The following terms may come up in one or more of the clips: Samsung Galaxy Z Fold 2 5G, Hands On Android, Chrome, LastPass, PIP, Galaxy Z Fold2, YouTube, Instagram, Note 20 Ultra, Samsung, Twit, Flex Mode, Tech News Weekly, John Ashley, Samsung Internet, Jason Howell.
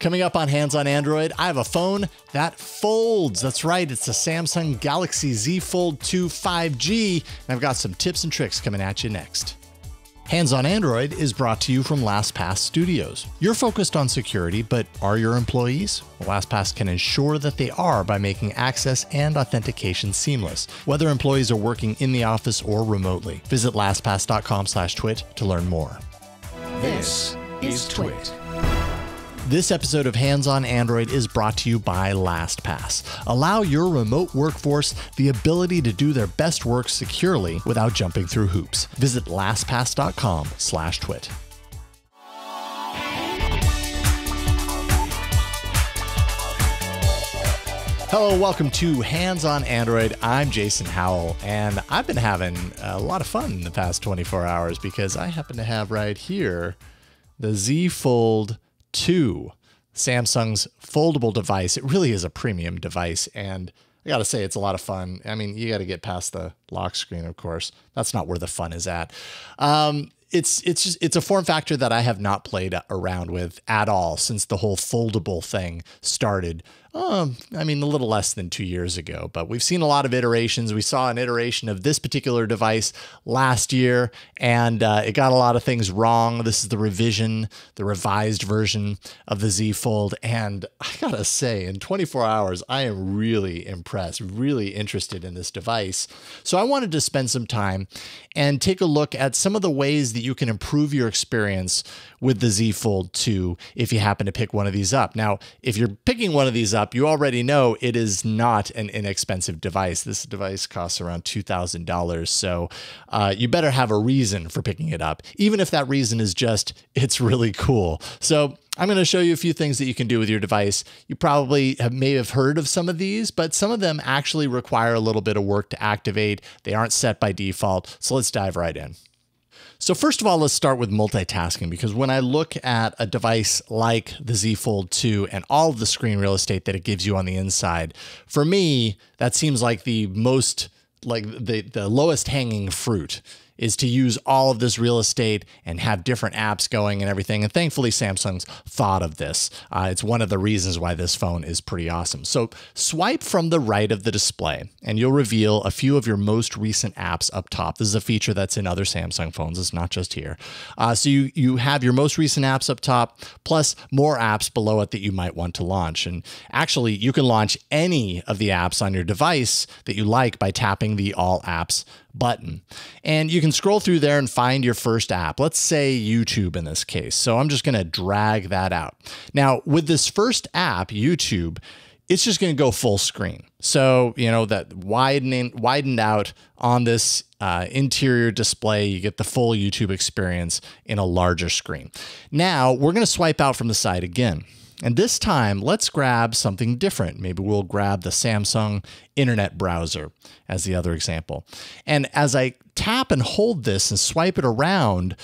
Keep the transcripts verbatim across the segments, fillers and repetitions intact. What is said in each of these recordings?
Coming up on Hands On Android, I have a phone that folds. That's right, it's the Samsung Galaxy Z Fold two five G, and I've got some tips and tricks coming at you next. Hands On Android is brought to you from LastPass Studios. You're focused on security, but are your employees? Well, LastPass can ensure that they are by making access and authentication seamless, whether employees are working in the office or remotely. Visit LastPass dot com slash twit to learn more. This is Twit. This episode of Hands On Android is brought to you by LastPass. Allow your remote workforce the ability to do their best work securely without jumping through hoops. Visit LastPass dot com slash twit. Hello, welcome to Hands On Android. I'm Jason Howell, and I've been having a lot of fun in the past twenty-four hours because I happen to have right here the Z Fold two, Samsung's foldable device. It really is a premium device, and I gotta say, it's a lot of fun. I mean, you gotta get past the lock screen, of course. That's not where the fun is at. Um, it's it's just, it's a form factor that I have not played around with at all since the whole foldable thing started. Um, I mean, a little less than two years ago, but we've seen a lot of iterations. We saw an iteration of this particular device last year, and uh, it got a lot of things wrong. This is the revision, the revised version of the Z Fold, and I gotta say, in twenty-four hours, I am really impressed, really interested in this device. So I wanted to spend some time and take a look at some of the ways that you can improve your experience with the Z Fold two if you happen to pick one of these up. Now, if you're picking one of these up, you already know it is not an inexpensive device. This device costs around two thousand dollars, so uh, you better have a reason for picking it up, even if that reason is just, it's really cool. So I'm going to show you a few things that you can do with your device. You probably have, may have heard of some of these, but some of them actually require a little bit of work to activate. They aren't set by default, so let's dive right in. So first of all, let's start with multitasking, because when I look at a device like the Z Fold two and all of the screen real estate that it gives you on the inside, for me, that seems like the most, like the, the lowest hanging fruit is to use all of this real estate and have different apps going and everything. And thankfully, Samsung's thought of this. Uh, it's one of the reasons why this phone is pretty awesome. So swipe from the right of the display and you'll reveal a few of your most recent apps up top. This is a feature that's in other Samsung phones. It's not just here. Uh, so you, you have your most recent apps up top, plus more apps below it that you might want to launch. And actually, you can launch any of the apps on your device that you like by tapping the All Apps button. And you can scroll through there and find your first app. Let's say YouTube in this case. So I'm just going to drag that out. Now with this first app, YouTube, it's just going to go full screen. So, you know, that widening, widened out on this uh, interior display, you get the full YouTube experience in a larger screen. Now we're going to swipe out from the side again. And this time, let's grab something different. Maybe we'll grab the Samsung Internet browser as the other example. And as I tap and hold this and swipe it around,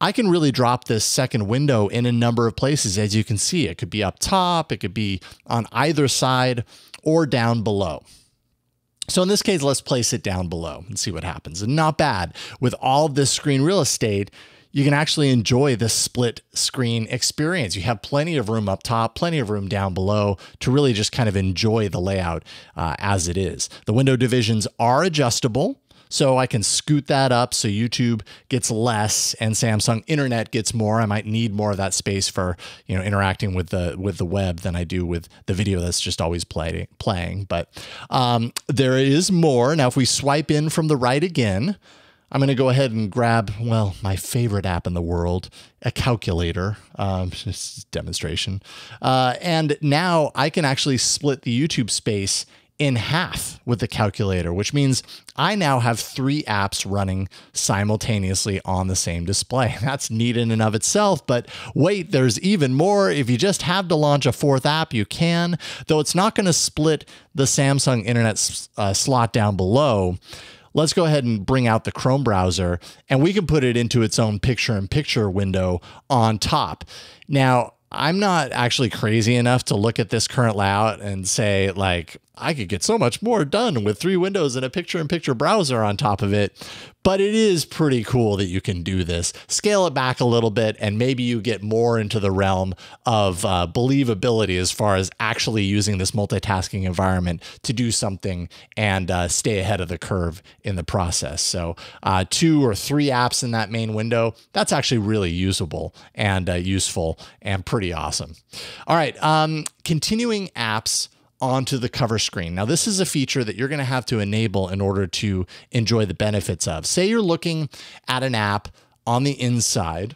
I can really drop this second window in a number of places. As you can see, it could be up top, it could be on either side or down below. So in this case, let's place it down below and see what happens. And not bad. With all this screen real estate, you can actually enjoy this split screen experience. You have plenty of room up top, plenty of room down below to really just kind of enjoy the layout uh, as it is. The window divisions are adjustable, so I can scoot that up so YouTube gets less and Samsung Internet gets more. I might need more of that space for, you know, interacting with the with the web than I do with the video that's just always play, playing. But um, there is more. Now, if we swipe in from the right again, I'm going to go ahead and grab, well, my favorite app in the world, a calculator, um, just demonstration. Uh, and now I can actually split the YouTube space in half with the calculator, which means I now have three apps running simultaneously on the same display. That's neat in and of itself, but wait, there's even more. If you just have to launch a fourth app, you can, though it's not going to split the Samsung Internet uh, slot down below. Let's go ahead and bring out the Chrome browser, and we can put it into its own picture-in-picture window on top. Now, I'm not actually crazy enough to look at this current layout and say, like, I could get so much more done with three windows and a picture-in-picture browser on top of it. But it is pretty cool that you can do this. Scale it back a little bit, and maybe you get more into the realm of uh, believability as far as actually using this multitasking environment to do something and uh, stay ahead of the curve in the process. So uh, two or three apps in that main window, that's actually really usable and uh, useful and pretty awesome. All right, um, continuing apps onto the cover screen. Now, this is a feature that you're going to have to enable in order to enjoy the benefits of. Say you're looking at an app on the inside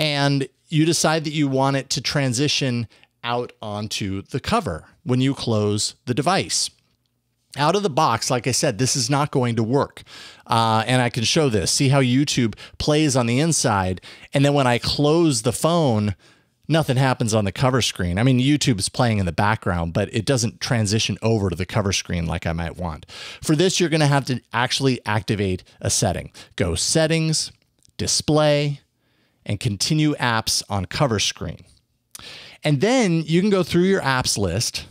and you decide that you want it to transition out onto the cover when you close the device. Out of the box, like I said, this is not going to work. Uh, and I can show this. See how YouTube plays on the inside, and then when I close the phone, nothing happens on the cover screen. I mean, YouTube is playing in the background, but it doesn't transition over to the cover screen like I might want. For this, you're going to have to actually activate a setting. Go Settings, Display, and Continue Apps on Cover Screen. And then you can go through your apps list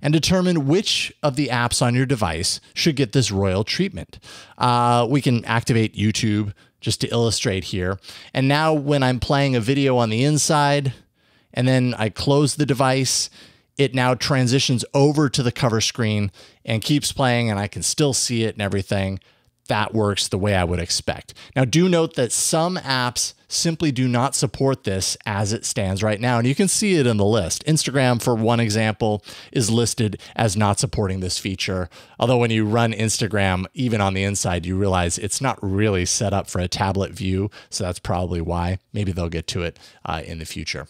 and determine which of the apps on your device should get this royal treatment. Uh, we can activate YouTube just to illustrate here. And now when I'm playing a video on the inside, and then I close the device, it now transitions over to the cover screen and keeps playing, and I can still see it and everything. That works the way I would expect. Now, do note that some apps simply do not support this as it stands right now, and you can see it in the list. Instagram, for one example, is listed as not supporting this feature. Although when you run Instagram, even on the inside, you realize it's not really set up for a tablet view, so that's probably why. Maybe they'll get to it uh, in the future.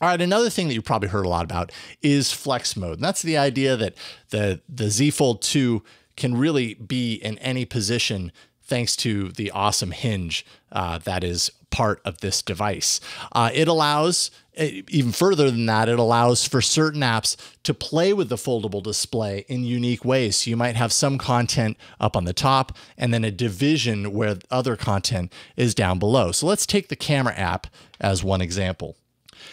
All right, another thing that you probably heard a lot about is Flex Mode. And that's the idea that the, the Z Fold two can really be in any position thanks to the awesome hinge uh, that is part of this device. Uh, it allows, even further than that, it allows for certain apps to play with the foldable display in unique ways. So you might have some content up on the top and then a division where other content is down below. So let's take the camera app as one example.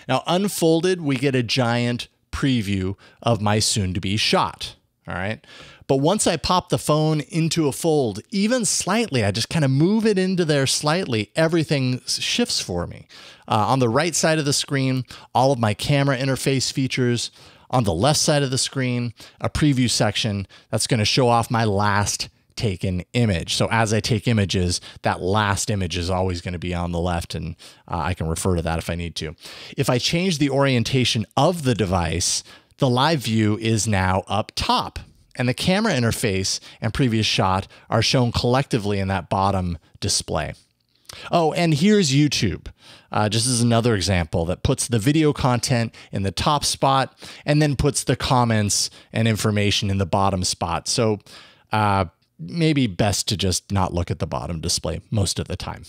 Now, unfolded, we get a giant preview of my soon-to-be shot, all right? But once I pop the phone into a fold, even slightly, I just kind of move it into there slightly, everything shifts for me. Uh, on the right side of the screen, all of my camera interface features. On the left side of the screen, a preview section that's going to show off my last taken image. So as I take images, that last image is always going to be on the left, and uh, I can refer to that if I need to. If I change the orientation of the device, the live view is now up top, and the camera interface and previous shot are shown collectively in that bottom display. Oh, and here's YouTube. Uh, just as another example that puts the video content in the top spot and then puts the comments and information in the bottom spot. So, uh, maybe best to just not look at the bottom display most of the time.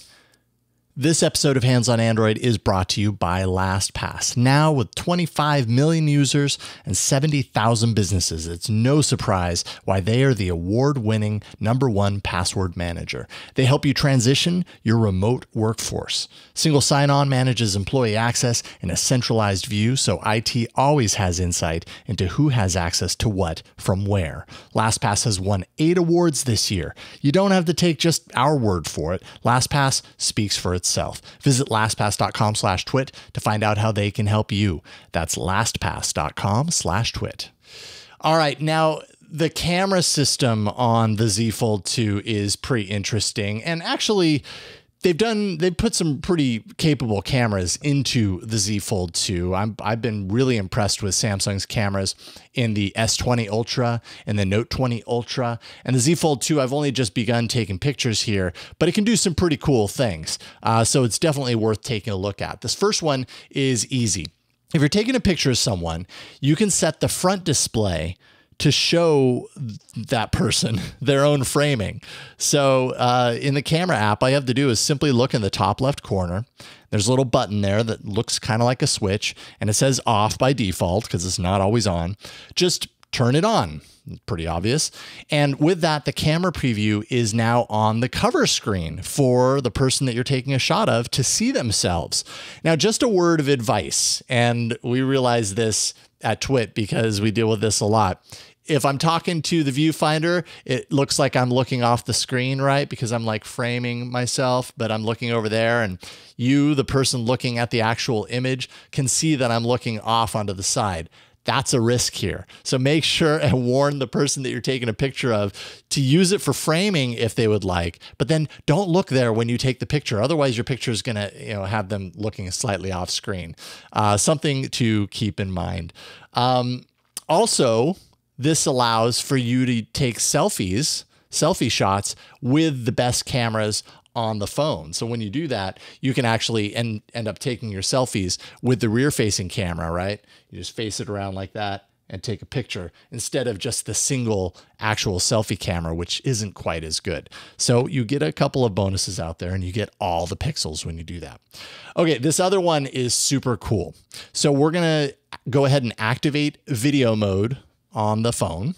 This episode of Hands On Android is brought to you by LastPass. Now with twenty-five million users and seventy thousand businesses, it's no surprise why they are the award-winning number one password manager. They help you transition your remote workforce. Single sign-on manages employee access in a centralized view, so I T always has insight into who has access to what from where. LastPass has won eight awards this year. You don't have to take just our word for it. LastPass speaks for itself. Itself. Visit LastPass dot com slash twit to find out how they can help you. That's LastPass dot com slash twit. All right, now the camera system on the Z Fold two is pretty interesting, and actually They've done, they've put some pretty capable cameras into the Z Fold two. I'm, I've been really impressed with Samsung's cameras in the S twenty Ultra and the Note twenty Ultra. And the Z Fold two, I've only just begun taking pictures here, but it can do some pretty cool things. Uh, so it's definitely worth taking a look at. This first one is easy. If you're taking a picture of someone, you can set the front display to show that person their own framing. So uh, in the camera app, all you have to do is simply look in the top left corner. There's a little button there that looks kind of like a switch, and it says off by default because it's not always on. Just turn it on. Pretty obvious. And with that, the camera preview is now on the cover screen for the person that you're taking a shot of to see themselves. Now, just a word of advice, and we realize this at Twit because we deal with this a lot. If I'm talking to the viewfinder, it looks like I'm looking off the screen, right? Because I'm like framing myself, but I'm looking over there, and you, the person looking at the actual image, can see that I'm looking off onto the side. That's a risk here. So make sure and warn the person that you're taking a picture of to use it for framing if they would like, but then don't look there when you take the picture. Otherwise your picture is gonna, you know, have them looking slightly off screen. Uh, something to keep in mind. Um, also, this allows for you to take selfies, selfie shots with the best cameras on the phone. So when you do that, you can actually end, end up taking your selfies with the rear facing camera, right? You just face it around like that and take a picture instead of just the single actual selfie camera, which isn't quite as good. So you get a couple of bonuses out there and you get all the pixels when you do that. Okay, this other one is super cool. So we're gonna go ahead and activate video mode on the phone.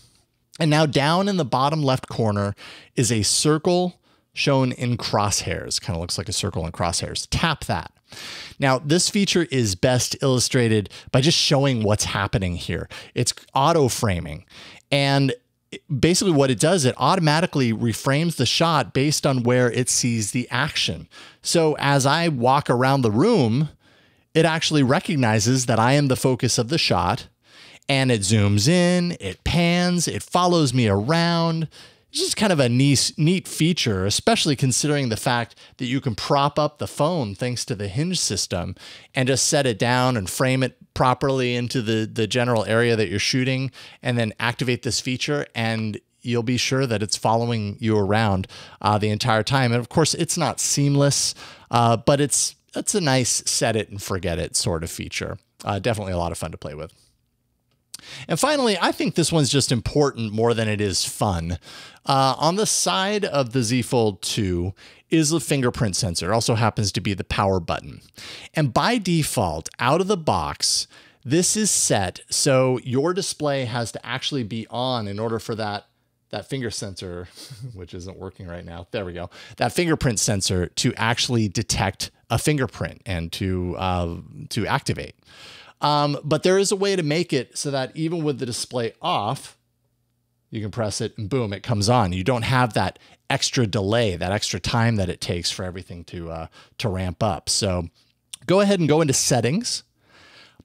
And now down in the bottom left corner is a circle shown in crosshairs. Kind of looks like a circle in crosshairs. Tap that. Now, this feature is best illustrated by just showing what's happening here. It's auto framing. And basically what it does, it automatically reframes the shot based on where it sees the action. So as I walk around the room, it actually recognizes that I am the focus of the shot. And it zooms in, it pans, it follows me around. It's just kind of a nice, neat feature, especially considering the fact that you can prop up the phone thanks to the hinge system and just set it down and frame it properly into the, the general area that you're shooting, and then activate this feature, and you'll be sure that it's following you around uh, the entire time. And of course, it's not seamless, uh, but it's, it's a nice set it and forget it sort of feature. Uh, definitely a lot of fun to play with. And finally, I think this one's just important more than it is fun. Uh, on the side of the Z Fold two is the fingerprint sensor. It also happens to be the power button. And by default, out of the box, this is set so your display has to actually be on in order for that that finger sensor, which isn't working right now. There we go. That fingerprint sensor to actually detect a fingerprint and to uh, to activate. Um, but there is a way to make it so that even with the display off, you can press it and boom, it comes on. You don't have that extra delay, that extra time that it takes for everything to, uh, to ramp up. So go ahead and go into settings,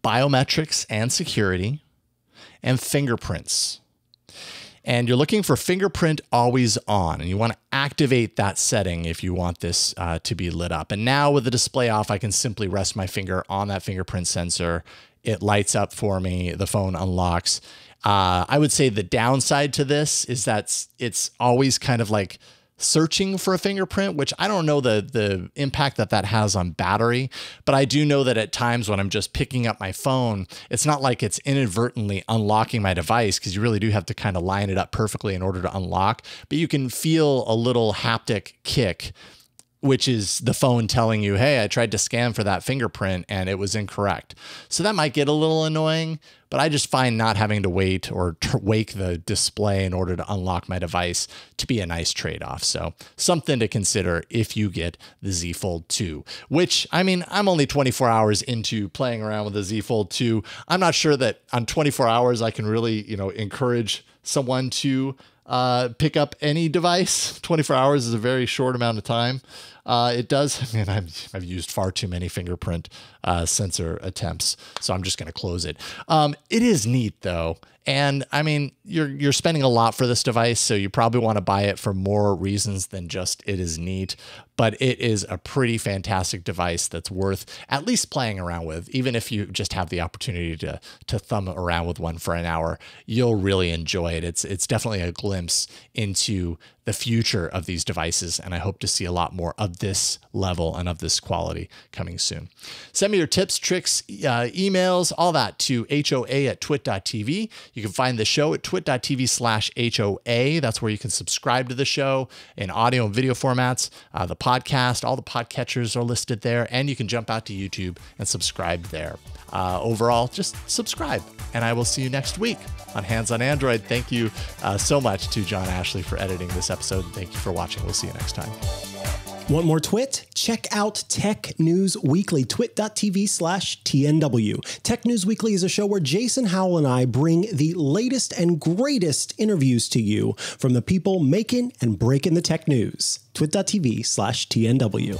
biometrics and security, and fingerprints. And you're looking for fingerprint always on, and you want to activate that setting if you want this uh, to be lit up. And now with the display off, I can simply rest my finger on that fingerprint sensor. It lights up for me. The phone unlocks. Uh, I would say the downside to this is that it's always kind of like searching for a fingerprint, which I don't know the, the impact that that has on battery, but I do know that at times when I'm just picking up my phone, it's not like it's inadvertently unlocking my device, because you really do have to kind of line it up perfectly in order to unlock, but you can feel a little haptic kick, which is the phone telling you, hey, I tried to scan for that fingerprint and it was incorrect. So that might get a little annoying, but I just find not having to wait or wake the display in order to unlock my device to be a nice trade-off. So something to consider if you get the Z Fold two, which, I mean, I'm only twenty-four hours into playing around with the Z Fold two. I'm not sure that on twenty-four hours I can really, you know, encourage someone to uh, pick up any device. twenty-four hours is a very short amount of time. Uh, it does, I mean, I've, I've used far too many fingerprint uh, sensor attempts, so I'm just going to close it. Um, it is neat though. And I mean, you're, you're spending a lot for this device, so you probably want to buy it for more reasons than just it is neat, but it is a pretty fantastic device that's worth at least playing around with. Even if you just have the opportunity to, to thumb around with one for an hour, you'll really enjoy it. It's, it's definitely a glimpse into the future of these devices. And I hope to see a lot more of this level and of this quality coming soon. Send me your tips, tricks, uh, emails, all that to H O A at twit dot T V. You can find the show at twit dot T V slash H O A. That's where you can subscribe to the show in audio and video formats, uh, the podcast, all the podcatchers are listed there. And you can jump out to YouTube and subscribe there. Uh, overall, just subscribe. And I will see you next week on Hands on Android. Thank you uh, so much to John Ashley for editing this episode. Thank you for watching. We'll see you next time. Want more Twit? Check out Tech News Weekly, twit dot T V slash T N W. Tech News Weekly is a show where Jason Howell and I bring the latest and greatest interviews to you from the people making and breaking the tech news. twit dot T V slash T N W.